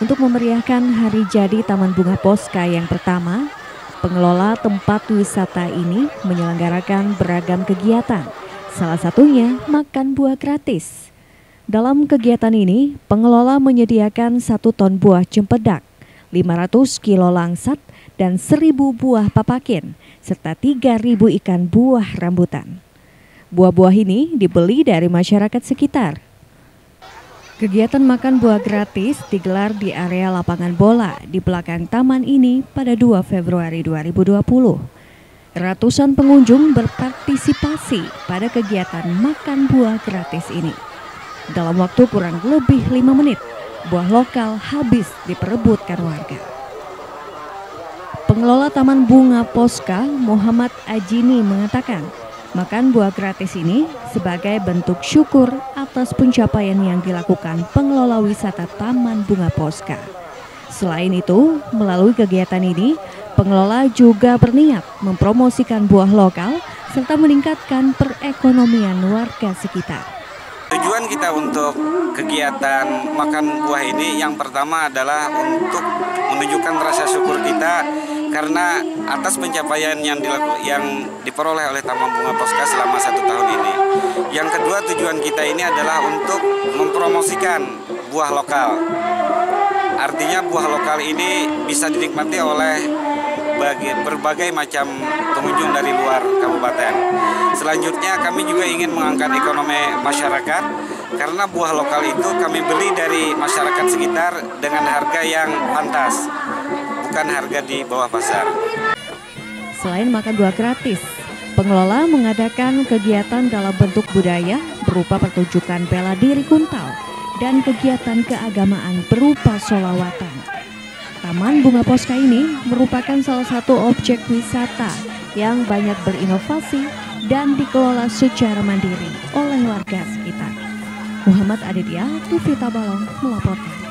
Untuk memeriahkan hari jadi Taman Bunga Poska yang pertama, pengelola tempat wisata ini menyelenggarakan beragam kegiatan, salah satunya makan buah gratis. Dalam kegiatan ini, pengelola menyediakan 1 ton buah cempedak, 500 kilo langsat, dan 1.000 buah papakin, serta 3.000 ikan buah rambutan. Buah-buah ini dibeli dari masyarakat sekitar. Kegiatan makan buah gratis digelar di area lapangan bola di belakang taman ini pada 2 Februari 2020. Ratusan pengunjung berpartisipasi pada kegiatan makan buah gratis ini. Dalam waktu kurang lebih 5 menit, buah lokal habis diperebutkan warga. Pengelola Taman Bunga Poska, Muhammad Ajini, mengatakan makan buah gratis ini sebagai bentuk syukur atas pencapaian yang dilakukan pengelola wisata Taman Bunga Poska. Selain itu, melalui kegiatan ini, pengelola juga berniat mempromosikan buah lokal serta meningkatkan perekonomian warga sekitar. Tujuan kita untuk kegiatan makan buah ini yang pertama adalah untuk menunjukkan rasa syukur kita karena atas pencapaian yang diperoleh oleh Taman Bunga Poska selama 1 tahun ini. Yang kedua, tujuan kita ini adalah untuk mempromosikan buah lokal. Artinya buah lokal ini bisa dinikmati oleh berbagai macam pengunjung dari luar kabupaten. Selanjutnya kami juga ingin mengangkat ekonomi masyarakat karena buah lokal itu kami beli dari masyarakat sekitar dengan harga yang pantas, bukan harga di bawah pasar. Selain makan buah gratis, pengelola mengadakan kegiatan dalam bentuk budaya berupa pertunjukan bela diri kuntau dan kegiatan keagamaan berupa sholawatan. Taman Bunga Poska ini merupakan salah satu objek wisata yang banyak berinovasi dan dikelola secara mandiri oleh warga sekitar. Muhammad Aditya, TV Tabalong melaporkan.